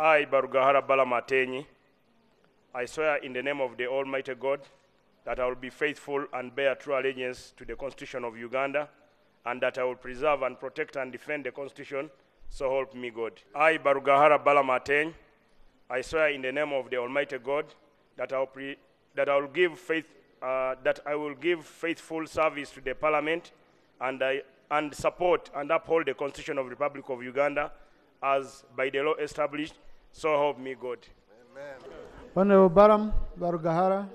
I, Barugahara Balamateni, I swear in the name of the Almighty God that I will be faithful and bear true allegiance to the Constitution of Uganda, and that I will preserve and protect and defend the Constitution, so help me God. I, Barugahara Balamateni, I swear in the name of the Almighty God that I will give faithful service to the Parliament, and support and uphold the Constitution of the Republic of Uganda as by the law established, so help me God. Amen. Honorable Baram Barugahara,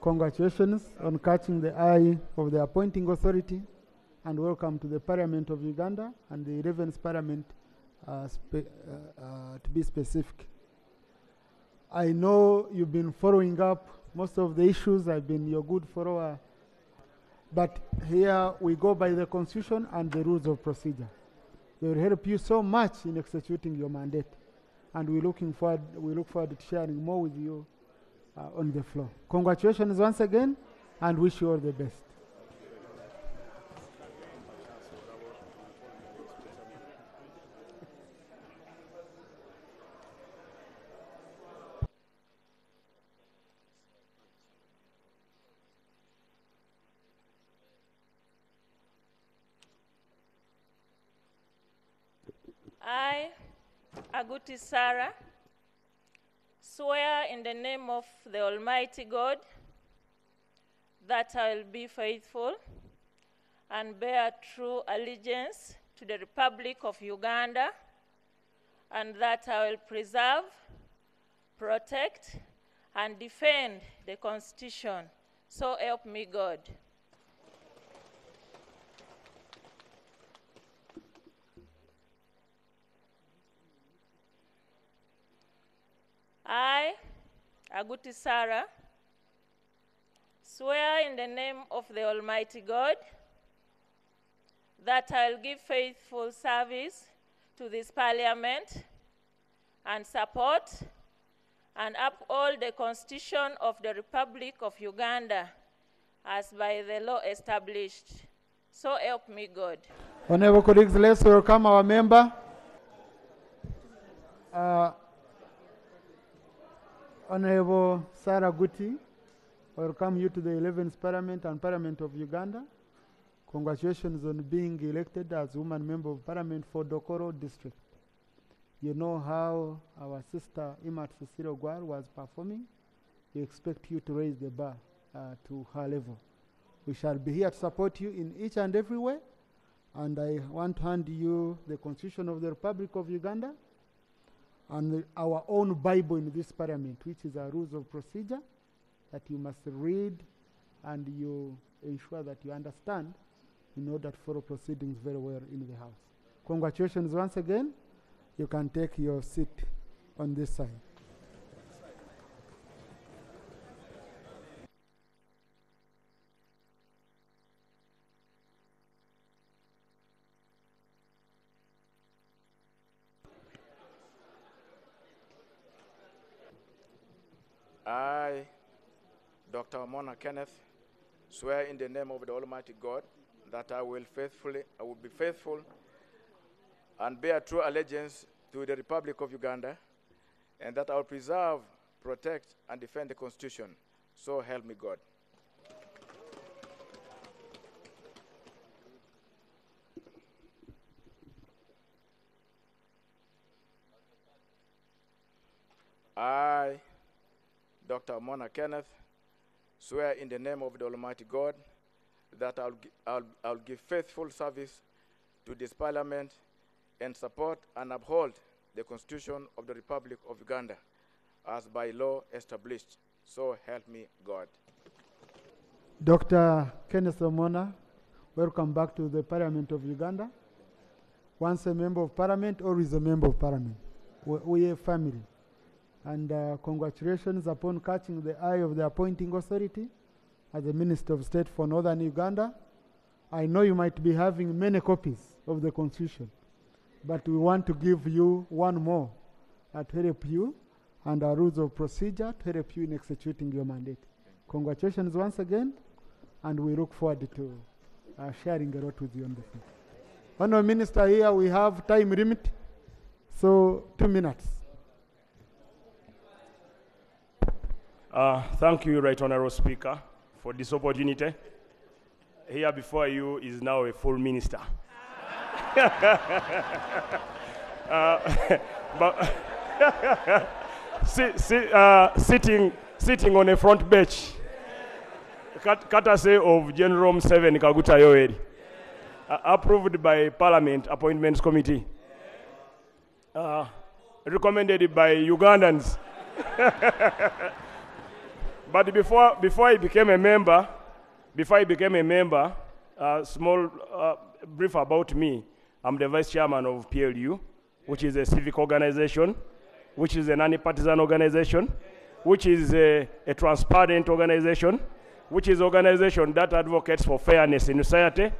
congratulations on catching the eye of the appointing authority, and welcome to the Parliament of Uganda and the 11th Parliament to be specific. I know you've been following up most of the issues. I've been your good follower. But here we go by the Constitution and the rules of procedure. They will help you so much in executing your mandate. And we look forward to sharing more with you on the floor. Congratulations once again, and wish you all the best. I, Aguti Sarah, swear in the name of the Almighty God that I will be faithful and bear true allegiance to the Republic of Uganda, and that I will preserve, protect, and defend the Constitution. So help me God. I, Aguti Sarah, swear in the name of the Almighty God that I will give faithful service to this Parliament, and support and uphold the Constitution of the Republic of Uganda as by the law established. So help me God. Honorable colleagues, let's welcome our member. Honorable Sarah Aguti, welcome you to the 11th Parliament and Parliament of Uganda. Congratulations on being elected as Woman Member of Parliament for Dokolo District. You know how our sister Imat Fisiro Gwar was performing. We expect you to raise the bar to her level. We shall be here to support you in each and every way. And I want to hand you the Constitution of the Republic of Uganda, and our own Bible in this Parliament, which is our rules of procedure that you must read and you ensure that you understand in order to follow proceedings very well in the House. Congratulations once again. You can take your seat on this side. I, Dr. Omona Kenneth, swear in the name of the Almighty God that I will be faithful and bear true allegiance to the Republic of Uganda, and that I will preserve, protect, and defend the Constitution. So help me God. I, Dr. Omona Kenneth, swear in the name of the Almighty God that I'll give faithful service to this Parliament, and support and uphold the Constitution of the Republic of Uganda as by law established. So help me God. Dr. Kenneth Omona, welcome back to the Parliament of Uganda. Once a member of Parliament, always a member of Parliament. We are family. And congratulations upon catching the eye of the appointing authority as the Minister of State for Northern Uganda. I know you might be having many copies of the Constitution, but we want to give you one more to help you, and our rules of procedure to help you in executing your mandate. Congratulations once again, and we look forward to sharing a lot with you on the field. Honourable Minister, here we have time limit, so 2 minutes. Thank you, Right Honorable Speaker, for this opportunity. Here before you is now a full minister. Sitting on a front bench, courtesy of General Museveni Kaguta Yoeri, approved by Parliament Appointments Committee, recommended by Ugandans. But before I became a member, small brief about me. I'm the vice chairman of PLU, which is a civic organization, which is a non-partisan organization, which is a transparent organization, which is an organization that advocates for fairness in society.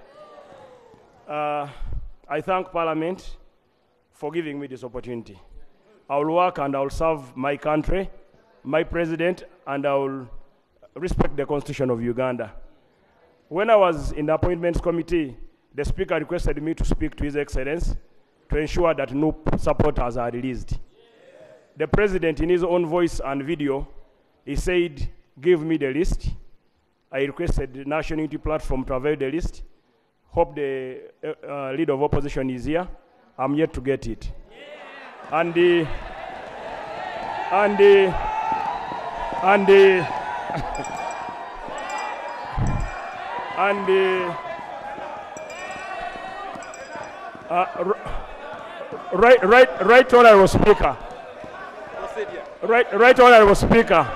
I thank Parliament for giving me this opportunity. I will work and I will serve my country, my president, and I will respect the Constitution of Uganda. When I was in the Appointments Committee, the Speaker requested me to speak to His Excellency to ensure that no supporters are released. Yeah. The President, in his own voice and video, he said, give me the list. I requested the National Unity Platform to avail the list. Hope the leader of opposition is here. I'm yet to get it. Yeah. Right Honorable Speaker. Right Honorable Speaker.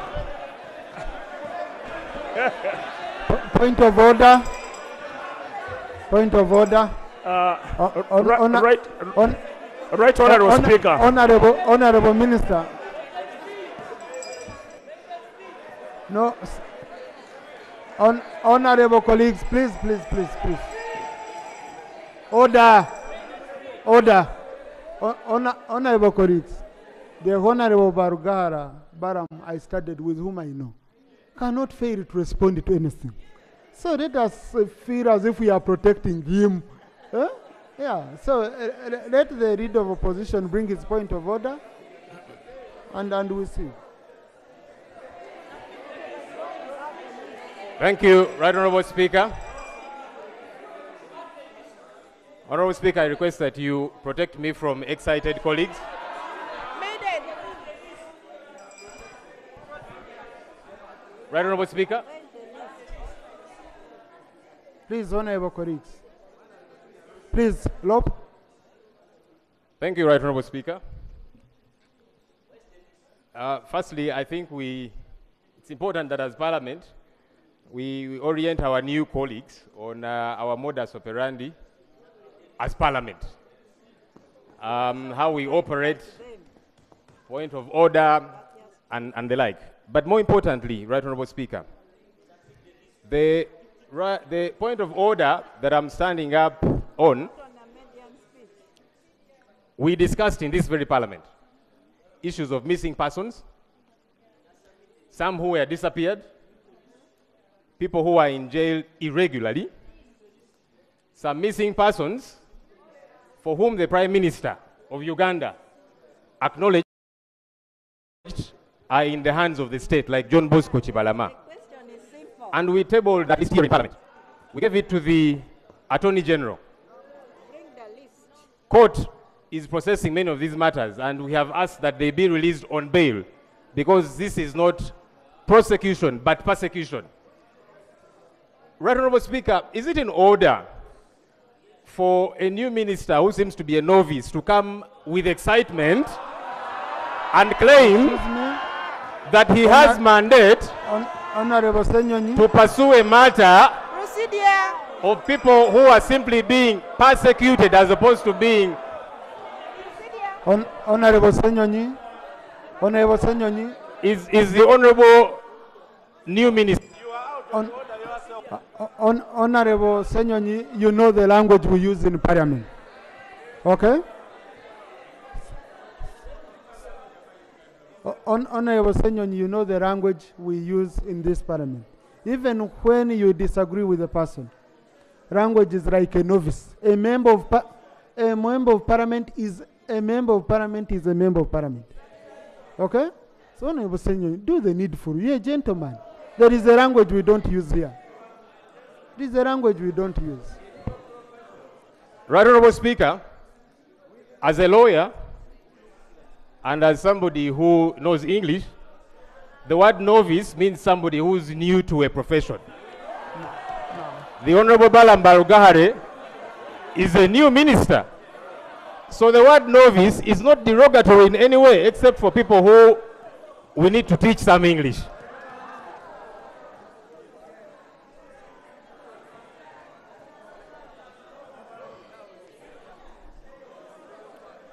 Point of order. Point of order. Right Honorable Speaker. Honorable Minister. No. Honorable colleagues, please. Order. Honorable colleagues, the Honorable Barugahara Baram I started with, whom I know, cannot fail to respond to anything. So let us feel as if we are protecting him. Yeah, so let the leader of opposition bring his point of order, and we'll see. Thank you, Right Honorable Speaker. Honorable Speaker, I request that you protect me from excited colleagues. Right Honorable Speaker. Please, Honorable colleagues. Please, Lop. Thank you, Right Honorable Speaker. Firstly, I think it's important that as Parliament, we orient our new colleagues on our modus operandi as Parliament. How we operate, point of order, and the like. But more importantly, Right Honorable Speaker, the point of order that I'm standing up on, we discussed in this very Parliament issues of missing persons, some who were disappeared, people who are in jail irregularly, some missing persons for whom the Prime Minister of Uganda acknowledged are in the hands of the state, like John Bosco Chibalama. And we tabled that list here in Parliament. We gave it to the Attorney General. Court is processing many of these matters, and we have asked that they be released on bail, because this is not prosecution, but persecution. Right Honorable Speaker, is it in order for a new minister who seems to be a novice to come with excitement and claim that he has mandate to pursue a matter of people who are simply being persecuted as opposed to being... Honorable Ssenyonyi. Is the Honorable new minister... Honorable Ssenyonyi, you know the language we use in Parliament. Okay? Honorable Ssenyonyi, you know the language we use in this Parliament. Even when you disagree with a person, language is like a novice. A member of Parliament is a member of Parliament. Okay? So Honorable Ssenyonyi, do the needful. You're a gentleman. There is a language we don't use here. This is a language we don't use. Right, Honorable Speaker, as a lawyer and as somebody who knows English, the word novice means somebody who's new to a profession. No. The Honorable Barugahara is a new minister. So the word novice is not derogatory in any way, except for people who we need to teach some English.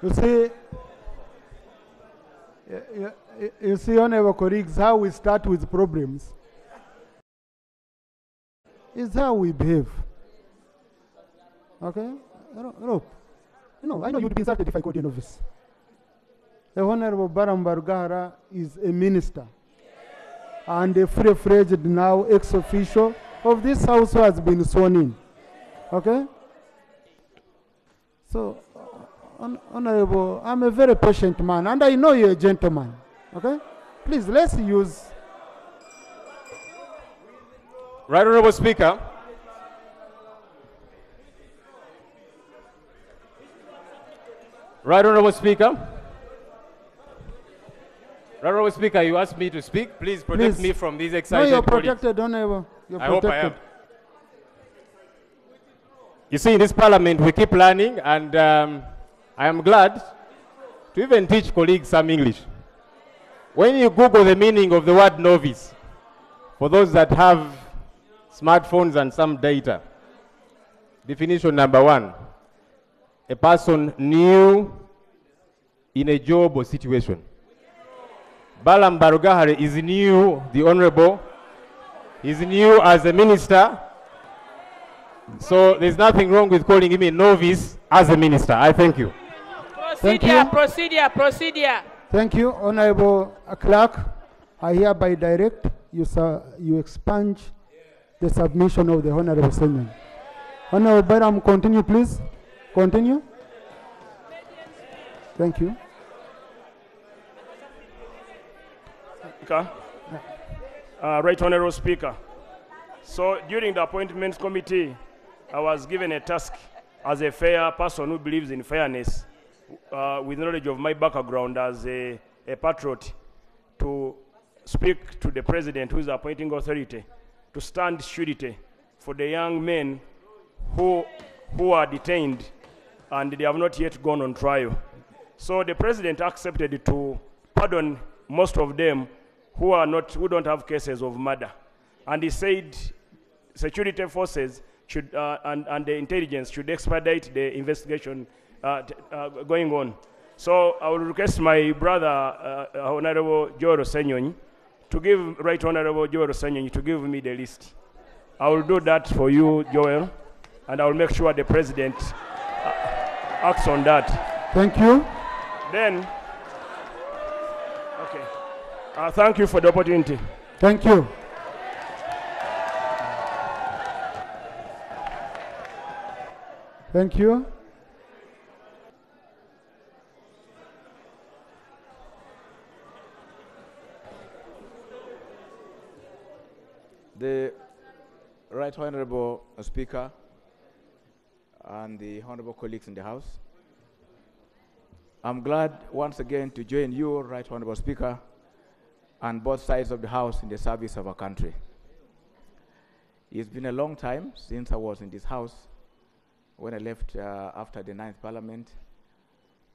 You see, on our colleagues, how we start with problems is how we behave. Okay? No, I know you'd be insulted if I called you novice. The Honorable Barugahara is a minister and a full-fledged now ex-official of this house who has been sworn in. Okay? So, Honorable, I'm a very patient man, and I know you're a gentleman. Okay? Please, let's use... Right, Honorable Speaker. Right, Honorable Speaker. Right, Honorable Speaker, you asked me to speak. Please protect me from these excited colleagues. No, you're protected, Honorable. You're protected. I hope I am. You see, in this parliament, we keep learning, and I am glad to even teach colleagues some English. When you Google the meaning of the word novice, for those that have smartphones and some data, definition number one, a person new in a job or situation. Barugahara is new, the Honorable, is new as a minister. So there's nothing wrong with calling him a novice as a minister. I thank you. Procedure. Thank you, Honorable Clerk. I hereby direct you, sir, you expunge the submission of the Honorable Ssenyonyi. Honorable Baram, continue, please. Continue. Thank you. Okay. Right, Honorable Speaker. So during the appointment committee, I was given a task as a fair person who believes in fairness, with knowledge of my background as a patriot, to speak to the president, who is the appointing authority, to stand surety for the young men who are detained and they have not yet gone on trial. So the president accepted to pardon most of them who don't have cases of murder. And he said security forces should, and the intelligence should expedite the investigation going on. So I will request my brother, Honorable Joel Ssenyonyi, to give, Right Honorable Joel Ssenyonyi, to give me the list. I will do that for you, Joel, and I will make sure the president acts on that. Thank you. Then, okay. Thank you for the opportunity. Thank you. Thank you. The Right Honorable Speaker and the Honorable colleagues in the House, I'm glad once again to join you, Right Honorable Speaker, and both sides of the House in the service of our country. It's been a long time since I was in this House. When I left after the 9th Parliament,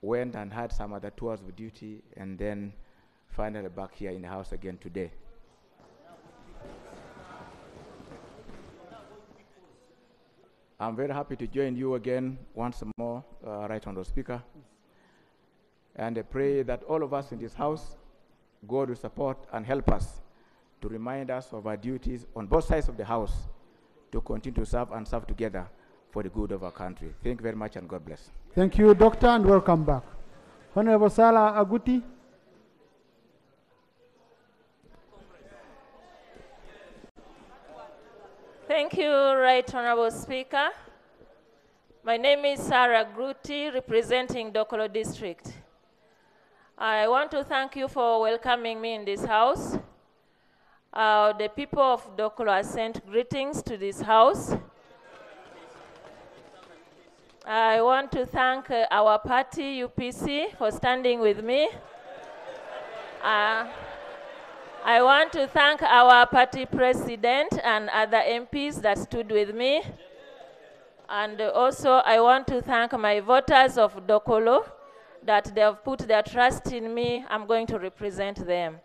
went and had some other tours of duty, and then finally back here in the House again today. I'm very happy to join you again once more, Right Honorable Speaker, and I pray that all of us in this House, God will support and help us to remind us of our duties on both sides of the House to continue to serve and serve together for the good of our country. Thank you very much, and God bless. Thank you, Doctor, and welcome back. Honorable Sarah Aguti. Thank you, Right Honorable Speaker. My name is Sarah Aguti, representing Dokolo District. I want to thank you for welcoming me in this house. The people of Dokolo have sent greetings to this house. I want to thank our party, UPC, for standing with me. I want to thank our party president and other MPs that stood with me. And also, I want to thank my voters of Dokolo that they have put their trust in me. I'm going to represent them.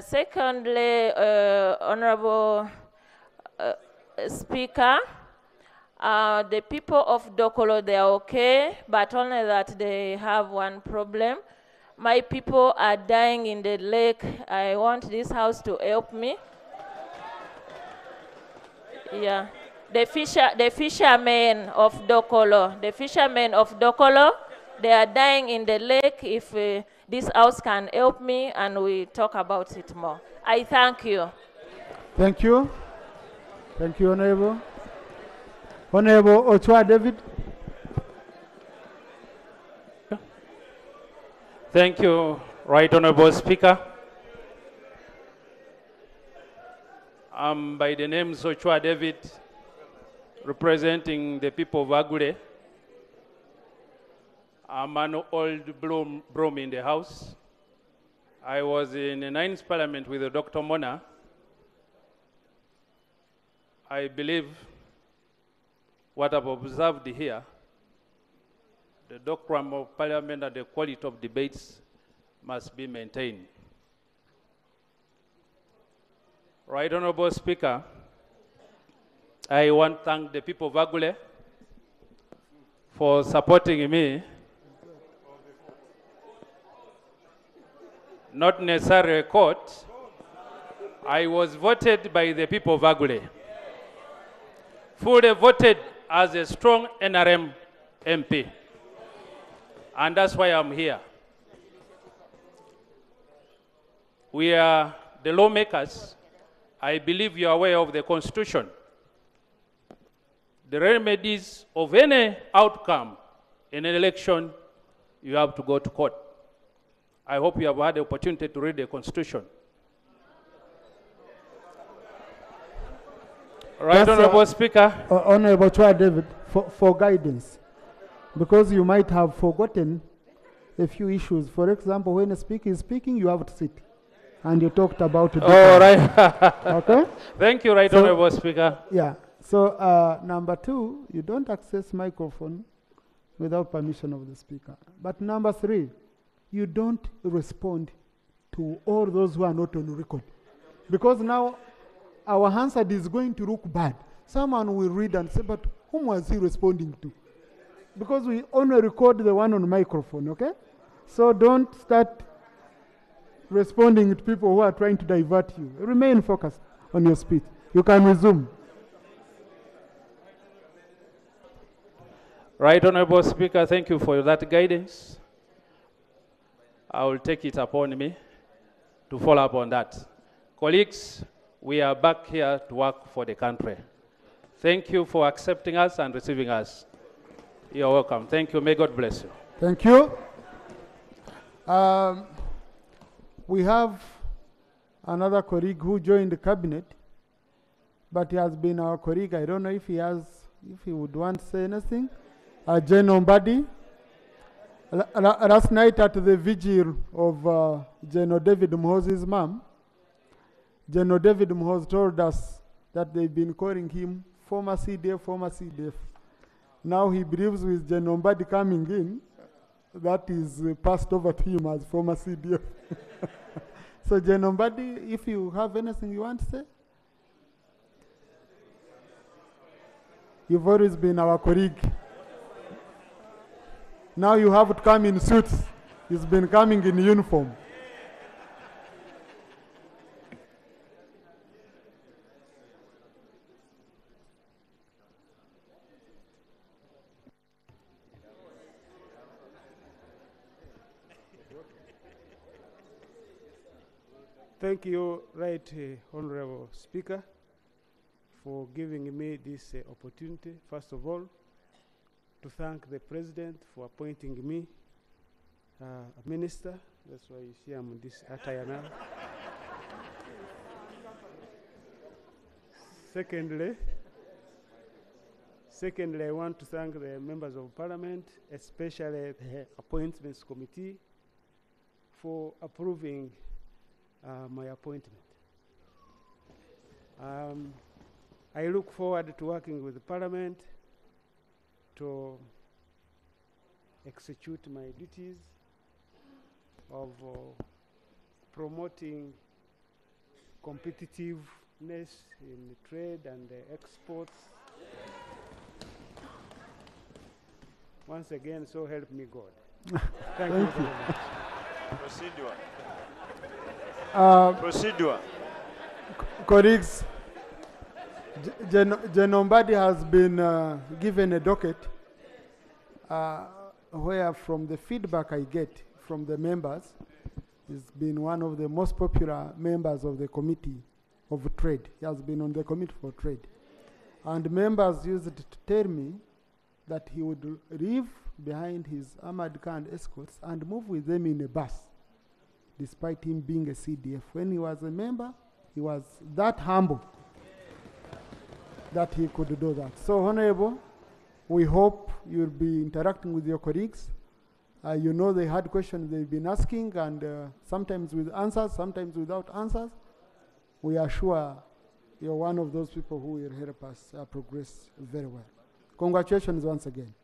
Secondly, Honorable Speaker, the people of Dokolo, they are okay, but only that they have one problem. My people are dying in the lake. I want this house to help me. Yeah. The fishermen of Dokolo, they are dying in the lake. If this house can help me, and we talk about it more. I thank you. Thank you. Thank you, Honorable. Honorable Sochua David. Thank you, Right Honorable Speaker. I'm by the name Sochua David, representing the people of Agude. I'm an old broom in the house. I was in the 9th Parliament with Dr. Omona. I believe what I've observed here, the doctrine of Parliament and the quality of debates must be maintained. Right Honorable Speaker, I want to thank the people of Agule for supporting me. Not necessarily a court. I was voted by the people of Agule. Fully voted as a strong NRM MP. And that's why I'm here. We are the lawmakers. I believe you are aware of the Constitution. The remedies of any outcome in an election, you have to go to court. I hope you have had the opportunity to read the Constitution. Right, Honorable Speaker. Honorable Chair David, for guidance. Because you might have forgotten a few issues. For example, when a speaker is speaking, you have to sit. And you talked about it. All right. Okay? Thank you, Right Honorable Speaker. Yeah. So, number two, you don't access microphone without permission of the speaker. But number three, you don't respond to all those who are not on record. Because now our answer is going to look bad. Someone will read and say, but whom was he responding to? Because we only record the one on the microphone, okay? So don't start responding to people who are trying to divert you. Remain focused on your speech. You can resume. Right Honorable Speaker, thank you for that guidance. I will take it upon me to follow up on that. Colleagues, we are back here to work for the country. Thank you for accepting us and receiving us. You're welcome. Thank you. May God bless you. Thank you. We have another colleague who joined the cabinet, but he has been our colleague. I don't know if he would want to say anything. Jeno Mbadi. Last night at the vigil of Jeno David Muhoozi's mom, Jeno David Muhoozi told us that they've been calling him former CDF, former CDF. Now he believes with Jeno Mbadi coming in, that is passed over to him as former CDF. So Jeno Mbadi, if you have anything you want to say? You've always been our colleague. Now you have to come in suits. He's been coming in uniform. Thank you, Right Honorable Speaker, for giving me this opportunity. First of all, to thank the President for appointing me a minister. That's why you see I'm in this attire now. Secondly, I want to thank the members of parliament, especially the appointments committee, for approving my appointment. I look forward to working with the parliament to execute my duties of promoting competitiveness in trade and exports. Once again, so help me God. Thank you. Procedure. Procedure. Colleagues, Jeno Mbadi has been given a docket where, from the feedback I get from the members, he's been one of the most popular members of the Committee of Trade. He has been on the Committee for Trade. And members used to tell me that he would leave behind his armored car and escorts and move with them in a bus, despite him being a CDF. When he was a member, he was that humble that he could do that. So, Honorable, we hope you'll be interacting with your colleagues. You know they had questions they've been asking, and sometimes with answers, sometimes without answers. We are sure you're one of those people who will help us progress very well. Congratulations once again.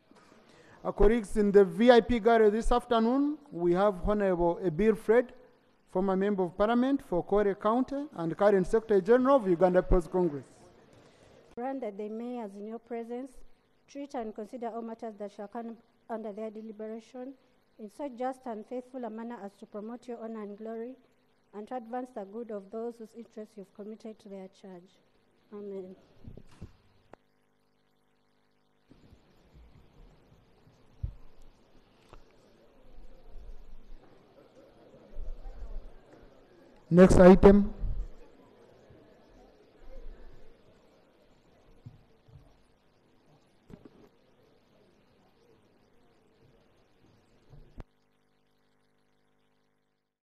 Our colleagues in the VIP gallery this afternoon, we have Honorable Abil Fred, former Member of Parliament for Korea County and current Secretary General of Uganda Post-Congress. That they may, as in your presence, treat and consider all matters that shall come under their deliberation in such just and faithful a manner as to promote your honor and glory and to advance the good of those whose interests you've committed to their charge. Amen. Next item.